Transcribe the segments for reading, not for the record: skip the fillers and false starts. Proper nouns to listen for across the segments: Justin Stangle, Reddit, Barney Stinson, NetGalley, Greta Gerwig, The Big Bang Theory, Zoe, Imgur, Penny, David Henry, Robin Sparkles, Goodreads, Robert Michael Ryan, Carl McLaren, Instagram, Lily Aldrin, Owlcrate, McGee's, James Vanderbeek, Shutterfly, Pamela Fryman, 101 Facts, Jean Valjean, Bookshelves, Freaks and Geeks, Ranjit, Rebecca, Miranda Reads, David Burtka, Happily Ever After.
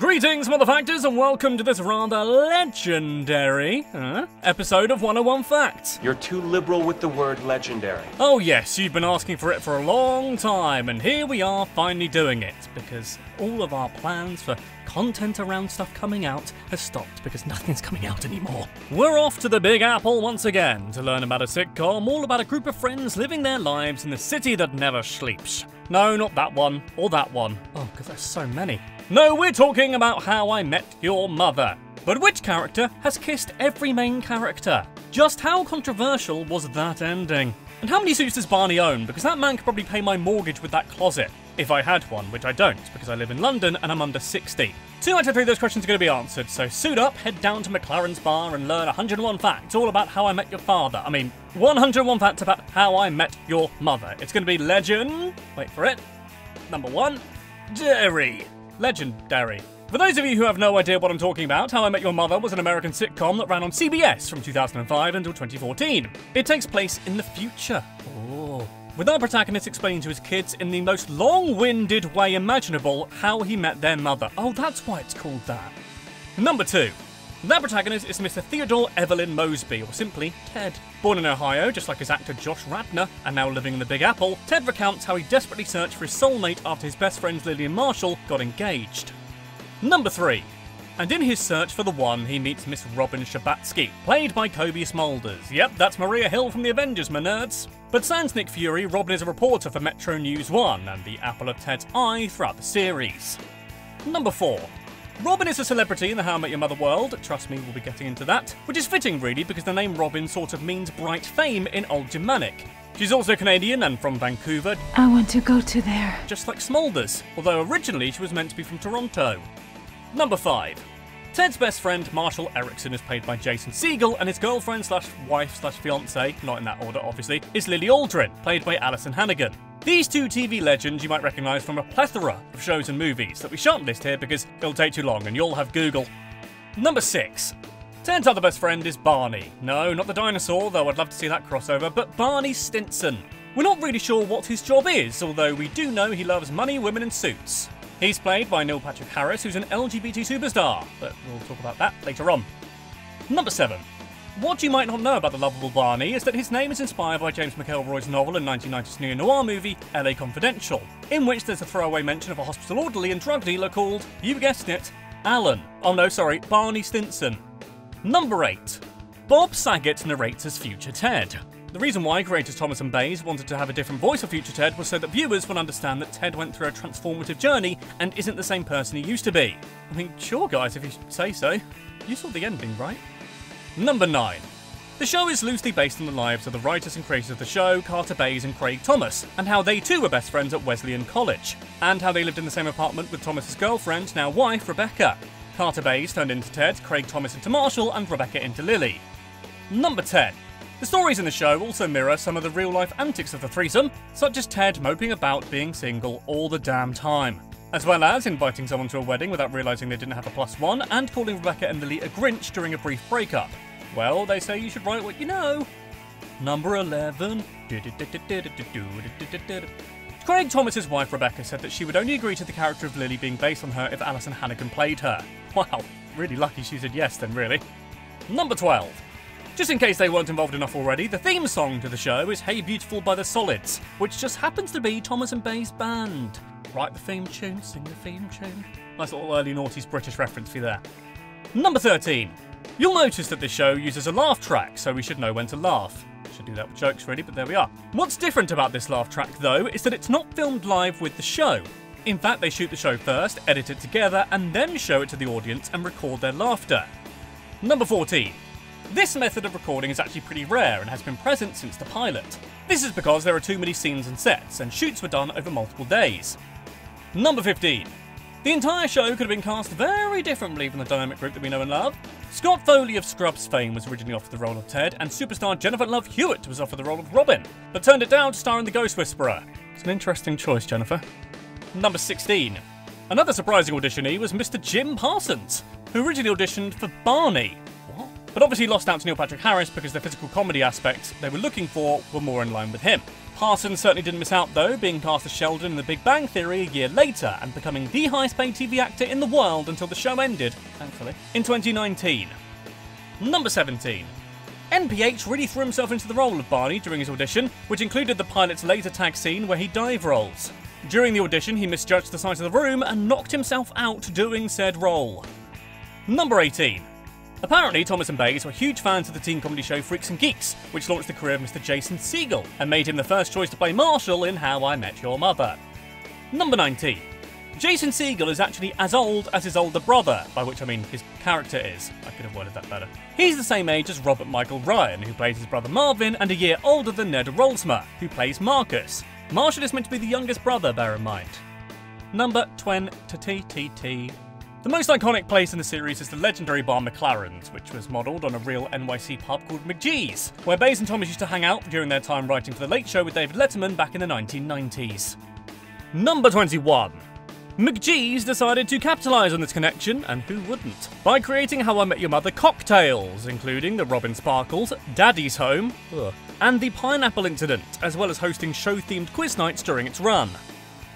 Greetings, motherfactors, and welcome to this rather legendary episode of 101 Facts. You're too liberal with the word legendary. Oh yes, you've been asking for it for a long time, and here we are finally doing it, because all of our plans for content around stuff coming out has stopped because nothing's coming out anymore. We're off to the Big Apple once again to learn about a sitcom all about a group of friends living their lives in the city that never sleeps. No, not that one, or that one. Oh, because there's so many. No, we're talking about How I Met Your Mother. But which character has kissed every main character? Just how controversial was that ending? And how many suits does Barney own? Because that man could probably pay my mortgage with that closet. If I had one, which I don't, because I live in London and I'm under 60. 2 out of 3 of those questions are going to be answered, so suit up, head down to MacLaren's bar and learn 101 facts all about how I met your father. I mean, 101 facts about how I met your mother. It's going to be legend... wait for it. Number one. Dairy. Legendary. For those of you who have no idea what I'm talking about, How I Met Your Mother was an American sitcom that ran on CBS from 2005 until 2014. It takes place in the future. Ooh. With our protagonist explaining to his kids in the most long-winded way imaginable how he met their mother. Oh, that's why it's called that. Number two. That protagonist is Mr. Theodore Evelyn Mosby, or simply Ted. Born in Ohio, just like his actor Josh Radnor, and now living in the Big Apple, Ted recounts how he desperately searched for his soulmate after his best friends Lily and Marshall got engaged. Number three. And in his search for the one, he meets Miss Robin Scherbatsky, played by Cobie Smulders. Yep, that's Maria Hill from the Avengers, my nerds. But sans Nick Fury, Robin is a reporter for Metro News 1 and the apple of Ted's eye throughout the series. Number four. Robin is a celebrity in the How I Met Your Mother world, trust me, we'll be getting into that, which is fitting really because the name Robin sort of means bright fame in Old Germanic. She's also Canadian and from Vancouver. I want to go to there. Just like Smulders, although originally she was meant to be from Toronto. Number five. Ted's best friend, Marshall Eriksen, is played by Jason Segel, and his girlfriend/wife/fiancée, not in that order obviously, is Lily Aldrin, played by Alison Hannigan. These two TV legends you might recognise from a plethora of shows and movies that we shan't list here because it'll take too long and you'll have Google. Number six. Ted's other best friend is Barney. No, not the dinosaur, though I'd love to see that crossover, but Barney Stinson. We're not really sure what his job is, although we do know he loves money, women and suits. He's played by Neil Patrick Harris, who's an LGBT superstar, but we'll talk about that later on. Number seven. What you might not know about the lovable Barney is that his name is inspired by James McElroy's novel and 1990s neo-noir movie, LA Confidential, in which there's a throwaway mention of a hospital orderly and drug dealer called, you guessed it, Alan. Oh no, sorry, Barney Stinson. Number eight. Bob Saget narrates as Future Ted. The reason why creators Thomas and Bays wanted to have a different voice for Future Ted was so that viewers would understand that Ted went through a transformative journey and isn't the same person he used to be. I mean, sure guys, if you say so. You saw the ending, right? Number 9. The show is loosely based on the lives of the writers and creators of the show, Carter Bays and Craig Thomas, and how they too were best friends at Wesleyan College, and how they lived in the same apartment with Thomas's girlfriend, now wife, Rebecca. Carter Bays turned into Ted, Craig Thomas into Marshall, and Rebecca into Lily. Number 10. The stories in the show also mirror some of the real-life antics of the threesome, such as Ted moping about being single all the damn time, as well as inviting someone to a wedding without realising they didn't have a +1, and calling Rebecca and Lily a Grinch during a brief breakup. Well, they say you should write what you know. Number 11. Craig Thomas's wife Rebecca said that she would only agree to the character of Lily being based on her if Alison Hannigan played her. Wow, really lucky she said yes then, really. Number 12. Just in case they weren't involved enough already, the theme song to the show is Hey Beautiful by the Solids, which just happens to be Thomas and Bays' band. Write the theme tune, sing the theme tune. Nice little early noughties British reference for you there. Number 13. You'll notice that this show uses a laugh track, so we should know when to laugh. Should do that with jokes really, but there we are. What's different about this laugh track though is that it's not filmed live with the show. In fact, they shoot the show first, edit it together, and then show it to the audience and record their laughter. Number 14. This method of recording is actually pretty rare and has been present since the pilot. This is because there are too many scenes and sets, and shoots were done over multiple days. Number 15. The entire show could have been cast very differently from the dynamic group that we know and love. Scott Foley of Scrubs fame was originally offered the role of Ted, and superstar Jennifer Love Hewitt was offered the role of Robin, but turned it down to star in The Ghost Whisperer. It's an interesting choice, Jennifer. Number 16. Another surprising auditionee was Mr. Jim Parsons, who originally auditioned for Barney. But obviously lost out to Neil Patrick Harris because the physical comedy aspects they were looking for were more in line with him. Parsons certainly didn't miss out though, being cast as Sheldon in The Big Bang Theory a year later and becoming the highest paid TV actor in the world until the show ended, thankfully, in 2019. Number 17. NPH really threw himself into the role of Barney during his audition, which included the pilot's laser tag scene where he dive rolls. During the audition, he misjudged the size of the room and knocked himself out doing said role. Number 18. Apparently, Thomas and Bays were huge fans of the teen comedy show Freaks and Geeks, which launched the career of Mr. Jason Segel and made him the first choice to play Marshall in How I Met Your Mother. Number 19. Jason Segel is actually as old as his older brother, by which I mean his character is. I could have worded that better. He's the same age as Robert Michael Ryan, who plays his brother Marvin, and a year older than Ned Rolsma, who plays Marcus. Marshall is meant to be the youngest brother, bear in mind. Number 20. The most iconic place in the series is the legendary bar MacLaren's, which was modelled on a real NYC pub called McGee's, where Bays and Thomas used to hang out during their time writing for The Late Show with David Letterman back in the 1990s. Number 21. McGee's decided to capitalise on this connection, and who wouldn't, by creating How I Met Your Mother cocktails, including the Robin Sparkles, Daddy's Home, and the Pineapple Incident, as well as hosting show-themed quiz nights during its run.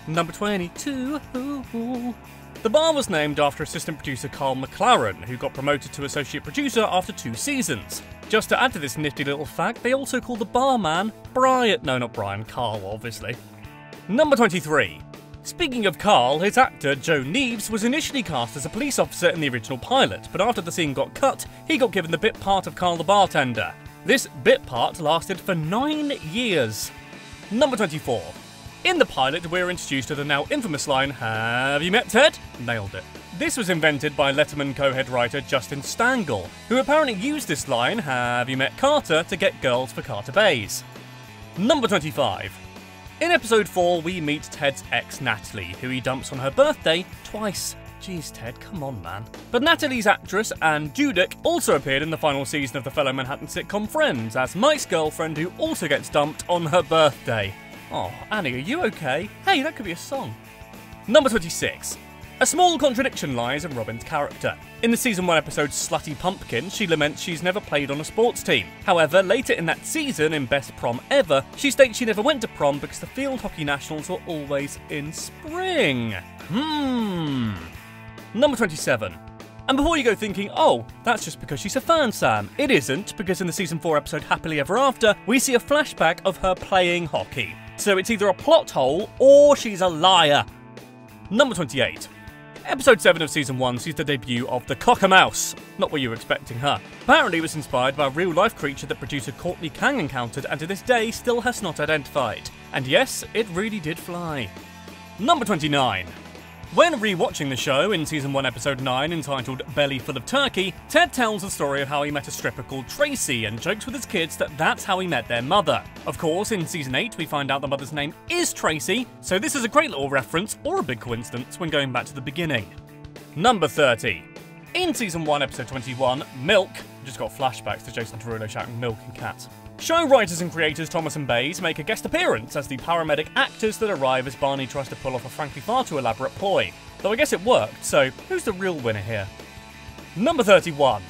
Number 22. The bar was named after assistant producer Carl McLaren, who got promoted to associate producer after 2 seasons. Just to add to this nifty little fact, they also call the barman Brian, no not Brian, Carl obviously. Number 23. Speaking of Carl, his actor, Joe Neves, was initially cast as a police officer in the original pilot, but after the scene got cut, he got given the bit part of Carl the Bartender. This bit part lasted for 9 years. Number 24. In the pilot, we're introduced to the now infamous line, "Have you met Ted?" Nailed it. This was invented by Letterman co-head writer Justin Stangle, who apparently used this line, "Have you met Carter?" to get girls for Carter Bays. Number 25. In episode 4, we meet Ted's ex, Natalie, who he dumps on her birthday twice. Jeez, Ted, come on, man. But Natalie's actress, Ann Dudek, also appeared in the final season of the fellow Manhattan sitcom Friends as Mike's girlfriend, who also gets dumped on her birthday. Oh, Annie, are you okay? Hey, that could be a song. Number 26. A small contradiction lies in Robin's character. In the season 1 episode Slutty Pumpkin, she laments she's never played on a sports team. However, later in that season, in Best Prom Ever, she states she never went to prom because the field hockey nationals were always in spring. Number 27. And before you go thinking, oh, that's just because she's a fan, Sam, it isn't, because in the season 4 episode Happily Ever After, we see a flashback of her playing hockey. So it's either a plot hole or she's a liar. Number 28. Episode 7 of Season 1 sees the debut of the Cockamouse. Not what you were expecting, huh? Apparently it was inspired by a real-life creature that producer Courtney Kang encountered and to this day still has not identified. And yes, it really did fly. Number 29. When re-watching the show in Season 1 Episode 9 entitled Belly Full of Turkey, Ted tells the story of how he met a stripper called Tracy and jokes with his kids that that's how he met their mother. Of course, in Season 8 we find out the mother's name is Tracy, so this is a great little reference, or a big coincidence, when going back to the beginning. Number 30. In Season 1 Episode 21, Milk, just got flashbacks to Jason Derulo shouting milk and cats. Show writers and creators Thomas and Bays make a guest appearance as the paramedic actors that arrive as Barney tries to pull off a frankly far too elaborate ploy. Though I guess it worked, so who's the real winner here? Number 31.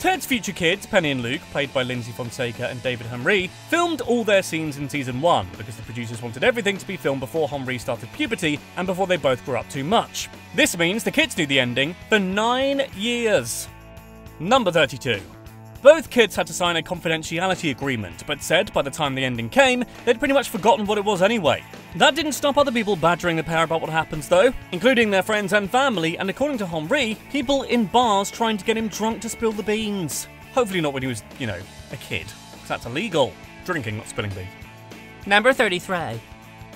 Ted's future kids, Penny and Luke, played by Lindsay Fonseca and David Henry, filmed all their scenes in Season 1 because the producers wanted everything to be filmed before Henry started puberty and before they both grew up too much. This means the kids knew the ending for 9 years. Number 32. Both kids had to sign a confidentiality agreement, but said by the time the ending came, they'd pretty much forgotten what it was anyway. That didn't stop other people badgering the pair about what happens though, including their friends and family, and according to Henri, people in bars trying to get him drunk to spill the beans. Hopefully not when he was, you know, a kid, because that's illegal. Drinking, not spilling beans. Number 33.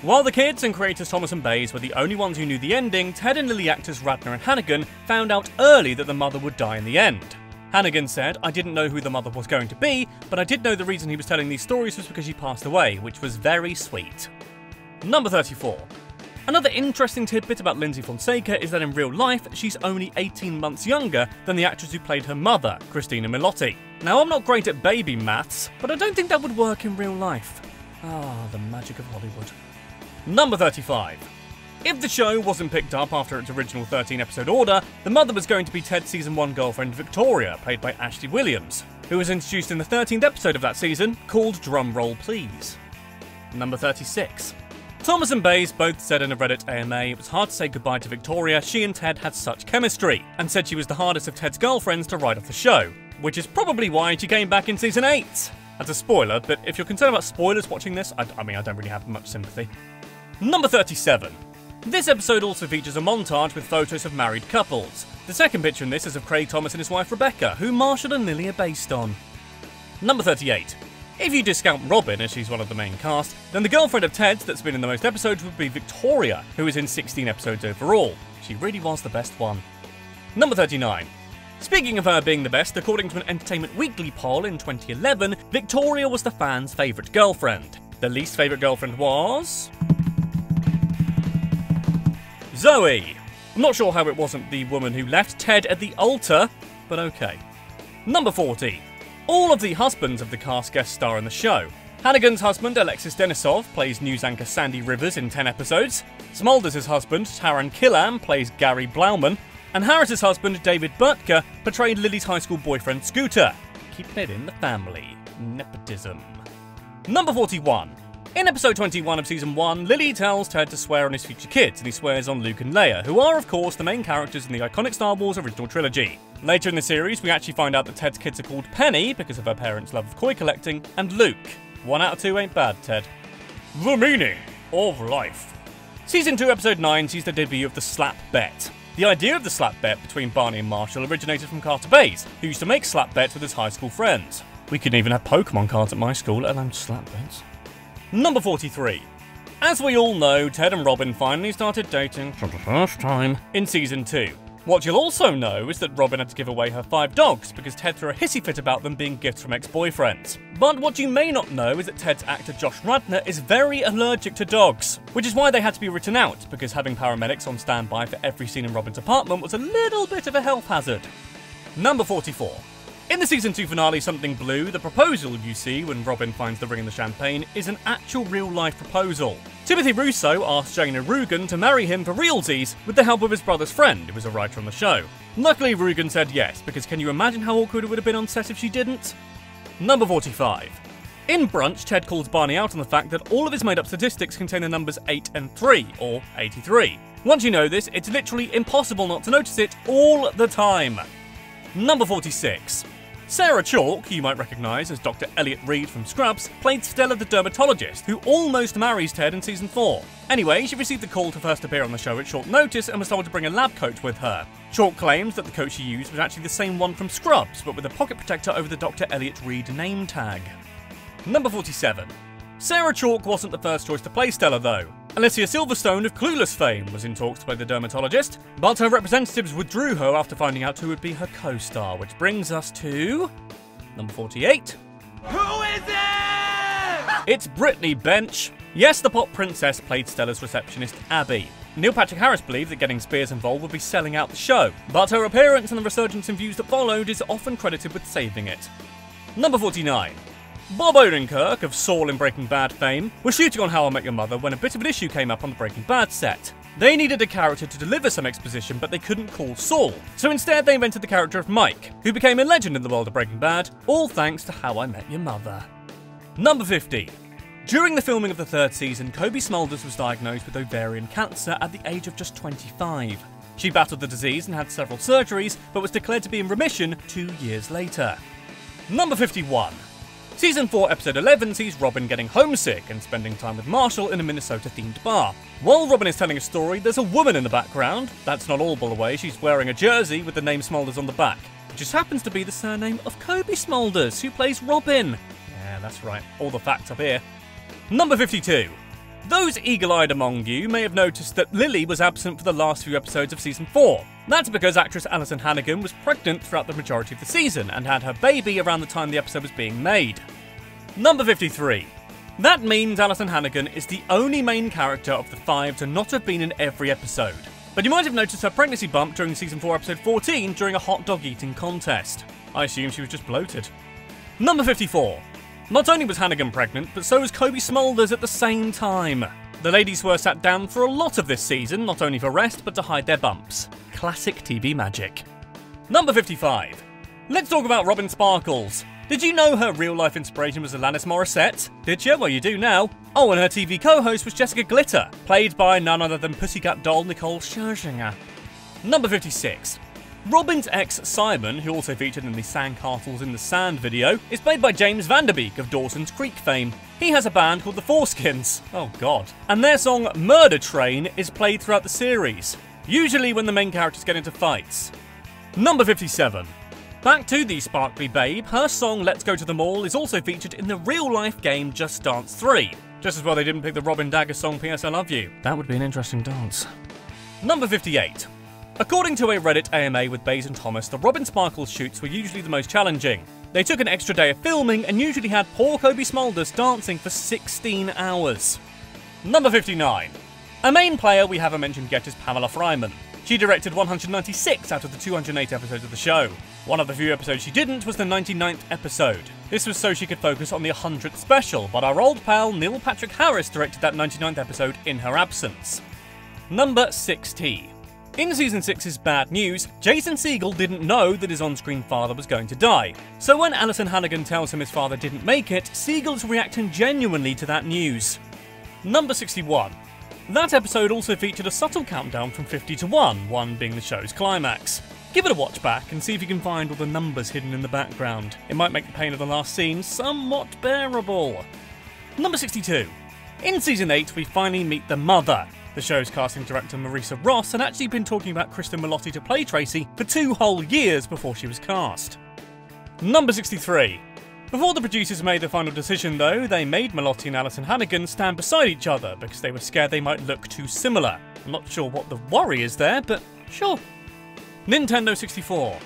While the kids and creators Thomas and Bays were the only ones who knew the ending, Ted and Lily actors Radnor and Hannigan found out early that the mother would die in the end. Hannigan said, "I didn't know who the mother was going to be, but I did know the reason he was telling these stories was because she passed away, which was very sweet." Number 34. Another interesting tidbit about Lindsay Fonseca is that in real life, she's only 18 months younger than the actress who played her mother, Cristin Milioti. Now, I'm not great at baby maths, but I don't think that would work in real life. Ah, the magic of Hollywood. Number 35. If the show wasn't picked up after its original 13-episode order, the mother was going to be Ted's Season 1 girlfriend Victoria, played by Ashley Williams, who was introduced in the 13th episode of that season, called Drum Roll Please. Number 36. Thomas and Bays both said in a Reddit AMA it was hard to say goodbye to Victoria, she and Ted had such chemistry, and said she was the hardest of Ted's girlfriends to write off the show, which is probably why she came back in season 8. That's a spoiler, but if you're concerned about spoilers watching this, I mean, I don't really have much sympathy. Number 37. This episode also features a montage with photos of married couples. The second picture in this is of Craig Thomas and his wife Rebecca, who Marshall and Lily are based on. Number 38. If you discount Robin, as she's one of the main cast, then the girlfriend of Ted's that's been in the most episodes would be Victoria, who is in 16 episodes overall. She really was the best one. Number 39. Speaking of her being the best, according to an Entertainment Weekly poll in 2011, Victoria was the fans' favourite girlfriend. The least favourite girlfriend was... Zoe. I'm not sure how it wasn't the woman who left Ted at the altar, but okay. Number 40. All of the husbands of the cast guest star in the show. Hannigan's husband, Alexis Denisov, plays news anchor Sandy Rivers in 10 episodes. Smulders' husband, Taran Killam, plays Gary Blauman. And Harris' husband, David Burtka, portrayed Lily's high school boyfriend, Scooter. Keeping it in the family. Nepotism. Number 41. In episode 21 of season 1, Lily tells Ted to swear on his future kids, and he swears on Luke and Leia, who are, of course, the main characters in the iconic Star Wars original trilogy. Later in the series, we actually find out that Ted's kids are called Penny because of her parents' love of koi collecting, and Luke. 1 out of 2 ain't bad, Ted. The meaning of life. Season 2, episode 9 sees the debut of the slap bet. The idea of the slap bet between Barney and Marshall originated from Carter Bays, who used to make slap bets with his high school friends. We couldn't even have Pokemon cards at my school, let alone slap bets. Number 43. As we all know, Ted and Robin finally started dating for the first time in season 2. What you'll also know is that Robin had to give away her 5 dogs because Ted threw a hissy fit about them being gifts from ex-boyfriends. But what you may not know is that Ted's actor Josh Radnor is very allergic to dogs, which is why they had to be written out, because having paramedics on standby for every scene in Robin's apartment was a little bit of a health hazard. Number 44. In the season 2 finale, Something Blue, the proposal you see when Robin finds the ring in the champagne is an actual real-life proposal. Timothy Russo asked Jana Rugan to marry him for realsies with the help of his brother's friend, who was a writer on the show. Luckily, Rugan said yes, because can you imagine how awkward it would have been on set if she didn't? Number 45. In Brunch, Ted calls Barney out on the fact that all of his made-up statistics contain the numbers 8 and 3, or 83. Once you know this, it's literally impossible not to notice it all the time. Number 46. Sarah Chalk, you might recognise as Dr. Elliot Reed from Scrubs, played Stella the dermatologist, who almost marries Ted in season 4. Anyway, she received the call to first appear on the show at short notice and was told to bring a lab coat with her. Chalk claims that the coat she used was actually the same one from Scrubs, but with a pocket protector over the Dr. Elliot Reed name tag. Number 47. Sarah Chalk wasn't the first choice to play Stella, though. Alicia Silverstone of Clueless fame was in talks to play the dermatologist, but her representatives withdrew her after finding out who would be her co-star, which brings us to... Number 48. Who is it? It's Brittany Bench. Yes, the pop princess played Stella's receptionist, Abby. Neil Patrick Harris believed that getting Spears involved would be selling out the show, but her appearance and the resurgence in views that followed is often credited with saving it. Number 49. Bob Odenkirk, of Saul in Breaking Bad fame, was shooting on How I Met Your Mother when a bit of an issue came up on the Breaking Bad set. They needed a character to deliver some exposition, but they couldn't call Saul, so instead they invented the character of Mike, who became a legend in the world of Breaking Bad, all thanks to How I Met Your Mother. Number 50. During the filming of the 3rd season, Cobie Smulders was diagnosed with ovarian cancer at the age of just 25. She battled the disease and had several surgeries, but was declared to be in remission 2 years later. Number 51. Season 4, episode 11 sees Robin getting homesick and spending time with Marshall in a Minnesota-themed bar. While Robin is telling a story, there's a woman in the background. That's not all, by the way, she's wearing a jersey with the name Smulders on the back. It just happens to be the surname of Cobie Smulders, who plays Robin. Yeah, that's right, all the facts up here. Number 52. Those eagle-eyed among you may have noticed that Lily was absent for the last few episodes of season 4. That's because actress Alison Hannigan was pregnant throughout the majority of the season and had her baby around the time the episode was being made. Number 53. That means Alison Hannigan is the only main character of the 5 to not have been in every episode. But you might have noticed her pregnancy bump during season 4, episode 14 during a hot dog eating contest. I assume she was just bloated. Number 54. Not only was Hannigan pregnant, but so was Cobie Smulders at the same time. The ladies were sat down for a lot of this season, not only for rest, but to hide their bumps. Classic TV magic. Number 55. Let's talk about Robin Sparkles. Did you know her real-life inspiration was Alanis Morissette? Did you? Well, you do now. Oh, and her TV co-host was Jessica Glitter, played by none other than Pussycat doll Nicole Scherzinger. Number 56. Robin's ex Simon, who also featured in the Sandcastles in the Sand video, is played by James Vanderbeek of Dawson's Creek fame. He has a band called the Foreskins. Oh god. And their song Murder Train is played throughout the series, usually when the main characters get into fights. Number 57. Back to the sparkly babe, her song Let's Go to the Mall is also featured in the real-life game Just Dance 3. Just as well they didn't pick the Robin Dagger song P.S. I Love You. That would be an interesting dance. Number 58. According to a Reddit AMA with Bays and Thomas, the Robin Sparkles shoots were usually the most challenging. They took an extra day of filming and usually had poor Cobie Smulders dancing for 16 hours. Number 59. A main player we haven't mentioned yet is Pamela Fryman. She directed 196 out of the 208 episodes of the show. One of the few episodes she didn't was the 99th episode. This was so she could focus on the 100th special, but our old pal Neil Patrick Harris directed that 99th episode in her absence. Number 60. In Season 6's Bad News, Jason Segel didn't know that his on-screen father was going to die. So when Alison Hannigan tells him his father didn't make it, Segel's reacting genuinely to that news. Number 61. That episode also featured a subtle countdown from 50 to 1, 1 being the show's climax. Give it a watch back and see if you can find all the numbers hidden in the background. It might make the pain of the last scene somewhat bearable. Number 62. In Season 8, we finally meet the mother. The show's casting director Marisa Ross had actually been talking about Cristin Milioti to play Tracy for 2 whole years before she was cast. Number 63. Before the producers made the final decision though, they made Milioti and Alison Hannigan stand beside each other because they were scared they might look too similar. I'm not sure what the worry is there, but sure. Nintendo 64.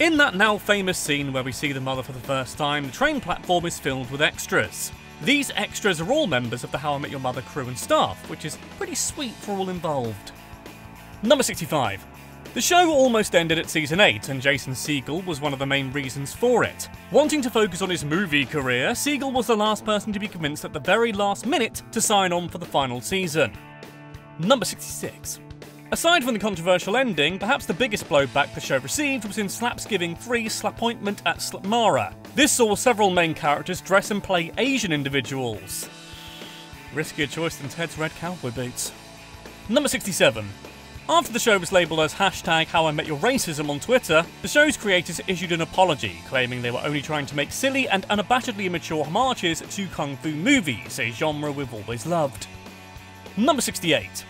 In that now famous scene where we see the mother for the first time, the train platform is filled with extras. These extras are all members of the How I Met Your Mother crew and staff, which is pretty sweet for all involved. Number 65. The show almost ended at Season 8, and Jason Segel was one of the main reasons for it. Wanting to focus on his movie career, Segel was the last person to be convinced at the very last minute to sign on for the final season. Number 66. Aside from the controversial ending, perhaps the biggest blowback the show received was in Slapsgiving 3 Slapointment at Slapmara. This saw several main characters dress and play Asian individuals. Riskier choice than Ted's red cowboy boots. Number 67. After the show was labelled as #HowIMetYourRacism on Twitter, the show's creators issued an apology, claiming they were only trying to make silly and unabashedly immature homages to kung fu movies, a genre we've always loved. Number 68.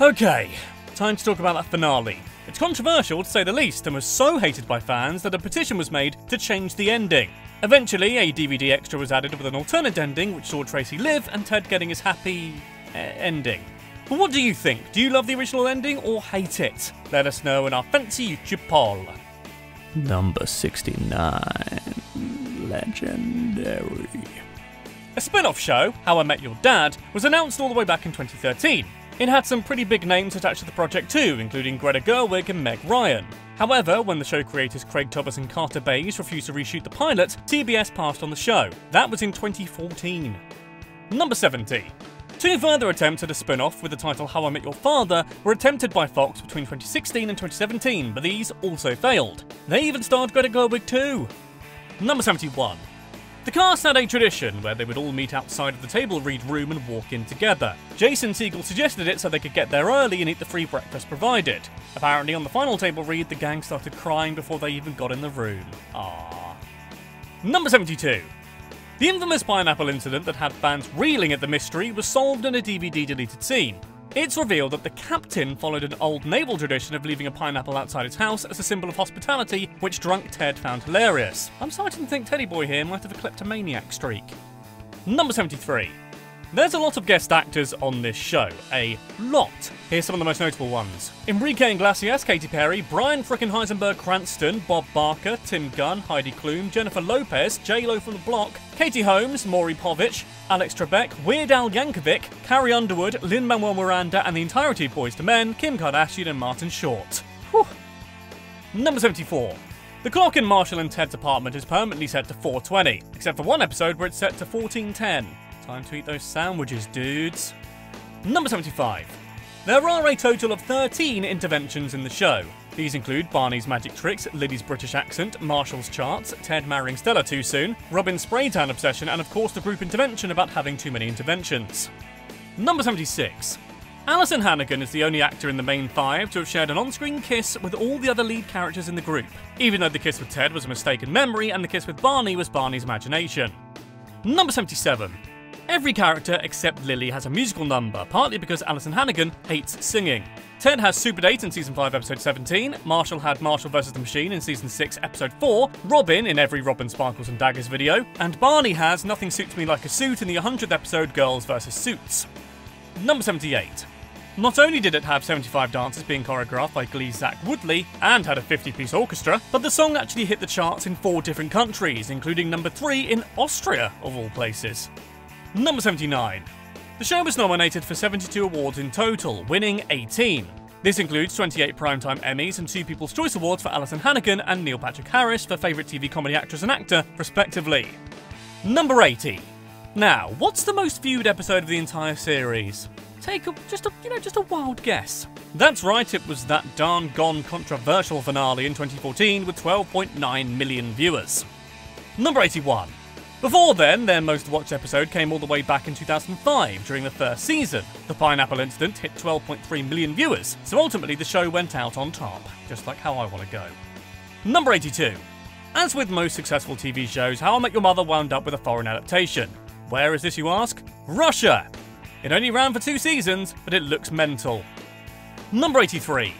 Okay. Time to talk about that finale. It's controversial to say the least and was so hated by fans that a petition was made to change the ending. Eventually, a DVD extra was added with an alternate ending which saw Tracy live and Ted getting his happy ending. But what do you think? Do you love the original ending or hate it? Let us know in our fancy YouTube poll. Number 69. Legendary. A spin-off show, How I Met Your Dad, was announced all the way back in 2013. It had some pretty big names attached to the project too, including Greta Gerwig and Meg Ryan. However, when the show creators Craig Thomas and Carter Bays refused to reshoot the pilot, CBS passed on the show. That was in 2014. Number 70. 2 further attempts at a spin-off with the title How I Met Your Father were attempted by Fox between 2016 and 2017, but these also failed. They even starred Greta Gerwig too. Number 71. The cast had a tradition where they would all meet outside of the table read room and walk in together. Jason Segel suggested it so they could get there early and eat the free breakfast provided. Apparently on the final table read, the gang started crying before they even got in the room. Aww. Number 72. The infamous Pineapple Incident that had fans reeling at the mystery was solved in a DVD deleted scene. It's revealed that the captain followed an old naval tradition of leaving a pineapple outside his house as a symbol of hospitality, which drunk Ted found hilarious. I'm sorry I didn't think Teddy Boy here might have a kleptomaniac streak. Number 73. There's a lot of guest actors on this show. A lot. Here's some of the most notable ones. Enrique Iglesias, Katy Perry, Brian frickin' Heisenberg Cranston, Bob Barker, Tim Gunn, Heidi Klum, Jennifer Lopez, J-Lo from the Block, Katie Holmes, Maury Povich, Alex Trebek, Weird Al Yankovic, Carrie Underwood, Lin-Manuel Miranda and the entirety of Boyz II Men, Kim Kardashian and Martin Short. Whew. Number 74. The clock in Marshall and Ted's apartment is permanently set to 4:20, except for one episode where it's set to 14:10. Time to eat those sandwiches, dudes. Number 75. There are a total of 13 interventions in the show. These include Barney's magic tricks, Liddy's British accent, Marshall's charts, Ted marrying Stella too soon, Robin's spraytan obsession, and of course the group intervention about having too many interventions. Number 76. Alison Hannigan is the only actor in the main five to have shared an on-screen kiss with all the other lead characters in the group, even though the kiss with Ted was a mistaken memory and the kiss with Barney was Barney's imagination. Number 77. Every character except Lily has a musical number, partly because Alison Hannigan hates singing. Ted has Super Date in Season 5, Episode 17, Marshall had Marshall vs. the Machine in Season 6, Episode 4, Robin in every Robin Sparkles and Daggers video, and Barney has Nothing Suits Me Like a Suit in the 100th episode, Girls vs. Suits. Number 78. Not only did it have 75 dances being choreographed by Glee's Zach Woodley, and had a 50-piece orchestra, but the song actually hit the charts in 4 different countries, including number 3 in Austria, of all places. Number 79. The show was nominated for 72 awards in total, winning 18. This includes 28 Primetime Emmys and 2 People's Choice Awards for Alison Hannigan and Neil Patrick Harris for Favourite TV Comedy Actress and Actor, respectively. Number 80. Now, what's the most viewed episode of the entire series? Take just a wild guess. That's right, it was that darn gone controversial finale in 2014 with 12.9 million viewers. Number 81. Before then, their most watched episode came all the way back in 2005 during the first season. The Pineapple Incident hit 12.3 million viewers, so ultimately the show went out on top, just like How I Want to Go. Number 82. As with most successful TV shows, How I Met Your Mother wound up with a foreign adaptation. Where is this, you ask? Russia! It only ran for 2 seasons, but it looks mental. Number 83.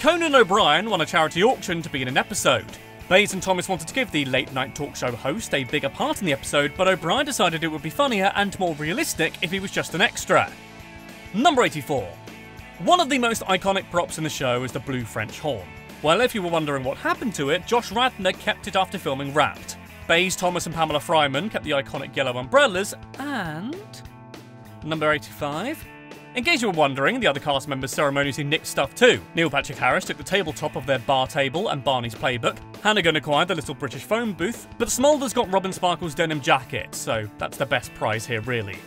Conan O'Brien won a charity auction to be in an episode. Bays and Thomas wanted to give the late-night talk show host a bigger part in the episode, but O'Brien decided it would be funnier and more realistic if he was just an extra. Number 84. One of the most iconic props in the show is the blue French horn. Well, if you were wondering what happened to it, Josh Radnor kept it after filming Wrapped. Bays, Thomas and Pamela Fryman kept the iconic yellow umbrellas, and... Number 85. In case you were wondering, the other cast members ceremoniously nicked stuff too. Neil Patrick Harris took the tabletop of their bar table and Barney's playbook, Hannigan acquired the little British phone booth, but Smulders got Robin Sparkles' denim jacket, so that's the best prize here really.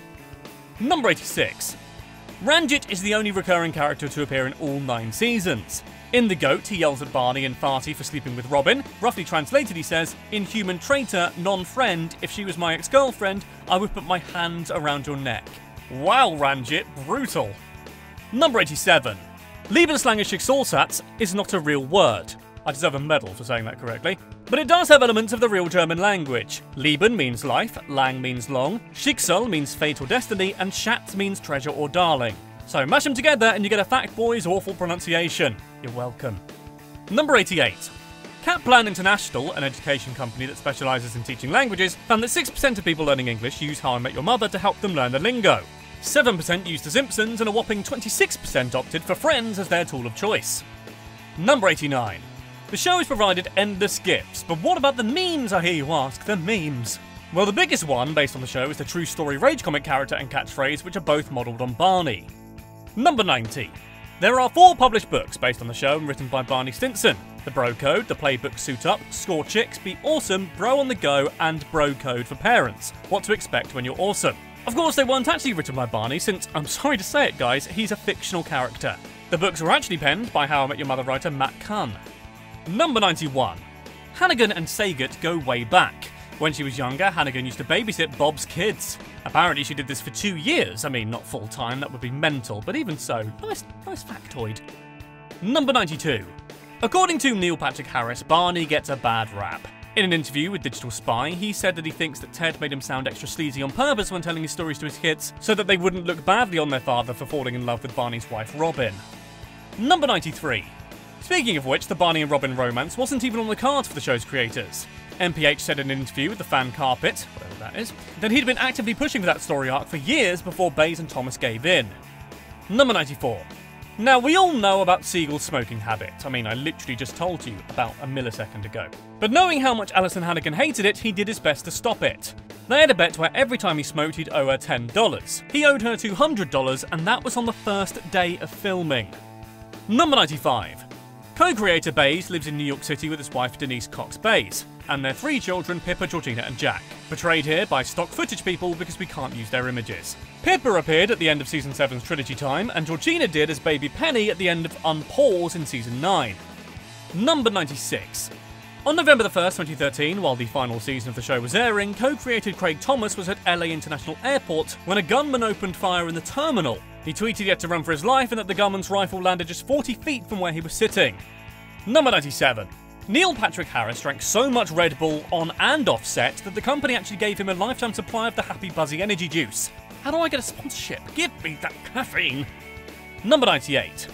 Number 86. Ranjit is the only recurring character to appear in all 9 seasons. In The Goat, he yells at Barney and Farty for sleeping with Robin. Roughly translated, he says, "Inhuman traitor, non-friend, if she was my ex-girlfriend, I would put my hands around your neck." Wow, Ranjit, brutal. Number 87. Liebeslangishig Salsatz is not a real word. I deserve a medal for saying that correctly. But it does have elements of the real German language. Lieben means life, lang means long, Schicksal means fate or destiny, and Schatz means treasure or darling. So mash them together and you get a Fact Boy's awful pronunciation. You're welcome. Number 88. Kaplan International, an education company that specialises in teaching languages, found that 6% of people learning English use How I Met Your Mother to help them learn the lingo. 7% used The Simpsons, and a whopping 26% opted for Friends as their tool of choice. Number 89. The show has provided endless gifts, but what about the memes, I hear you ask? The memes. Well, the biggest one, based on the show, is the True Story Rage comic character and catchphrase, which are both modelled on Barney. Number 90. There are 4 published books based on the show and written by Barney Stinson. The Bro Code, The Playbook Suit Up, Score Chicks, Be Awesome, Bro on the Go, and Bro Code for Parents, What to Expect When You're Awesome. Of course, they weren't actually written by Barney since, I'm sorry to say it guys, he's a fictional character. The books were actually penned by How I Met Your Mother writer Matt Cunn. Number 91. Hannigan and Saget go way back. When she was younger, Hannigan used to babysit Bob's kids. Apparently she did this for 2 years, I mean not full time, that would be mental, but even so, nice factoid. Number 92. According to Neil Patrick Harris, Barney gets a bad rap. In an interview with Digital Spy, he said that he thinks that Ted made him sound extra sleazy on purpose when telling his stories to his kids, so that they wouldn't look badly on their father for falling in love with Barney's wife Robin. Number 93. Speaking of which, the Barney and Robin romance wasn't even on the cards for the show's creators. MPH said in an interview with the Fan Carpet, whatever that is, that he'd been actively pushing for that story arc for years before Bays and Thomas gave in. Number 94. Now, we all know about Segel's smoking habit. I mean, I literally just told you about a millisecond ago. But knowing how much Alison Hannigan hated it, he did his best to stop it. They had a bet where every time he smoked, he'd owe her $10. He owed her $200, and that was on the first day of filming. Number 95. Co-creator Bays lives in New York City with his wife Denise Cox Bays, and their 3 children, Pippa, Georgina and Jack, portrayed here by stock footage people because we can't use their images. Pippa appeared at the end of Season 7's Trilogy Time, and Georgina did as baby Penny at the end of Unpause in Season 9. Number 96. On November the 1st, 2013, while the final season of the show was airing, co-creator Craig Thomas was at LA International Airport when a gunman opened fire in the terminal. He tweeted he had to run for his life and that the gunman's rifle landed just 40 feet from where he was sitting. Number 97. Neil Patrick Harris drank so much Red Bull on and off set that the company actually gave him a lifetime supply of the Happy Buzzy energy juice. How do I get a sponsorship? Give me that caffeine! Number 98.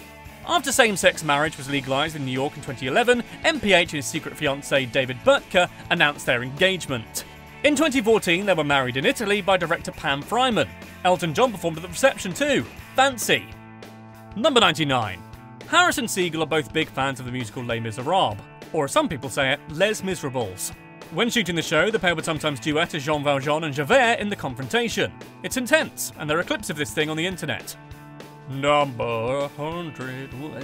After same-sex marriage was legalised in New York in 2011, MPH and his secret fiancé David Burtka announced their engagement. In 2014, they were married in Italy by director Pam Fryman. Elton John performed at the reception too. Fancy! Number 99. Harris and Segel are both big fans of the musical Les Miserables, or as some people say it, Les Miserables. When shooting the show, the pair would sometimes duet as Jean Valjean and Javert in The Confrontation. It's intense, and there are clips of this thing on the internet. Number 100. Whoa.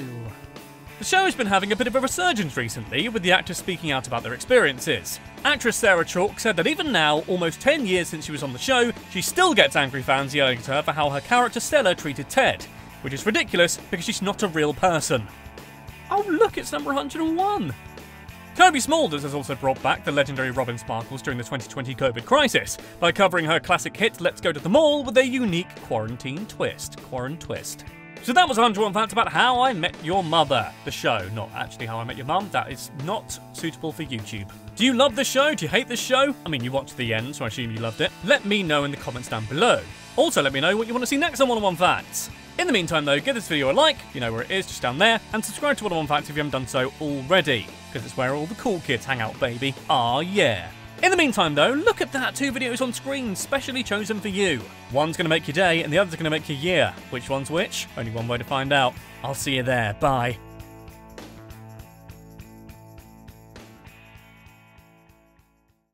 The show has been having a bit of a resurgence recently, with the actors speaking out about their experiences. Actress Sarah Chalk said that even now, almost 10 years since she was on the show, she still gets angry fans yelling at her for how her character Stella treated Ted, which is ridiculous because she's not a real person. Oh look, it's number 101! Cobie Smulders has also brought back the legendary Robin Sparkles during the 2020 COVID crisis by covering her classic hit Let's Go to the Mall with a unique quarantine twist. So that was 101 facts about How I Met Your Mother. The show, not actually How I Met Your Mum. That is not suitable for YouTube. Do you love the show? Do you hate the show? I mean, you watched the end, so I assume you loved it. Let me know in the comments down below. Also, let me know what you want to see next on 101 Facts. In the meantime though, give this video a like, you know where it is, just down there, and subscribe to 101 Facts if you haven't done so already, because it's where all the cool kids hang out, baby. Ah, yeah. In the meantime though, look at that, 2 videos on screen, specially chosen for you. One's gonna make your day, and the other's gonna make your year. Which one's which? Only one way to find out. I'll see you there, bye.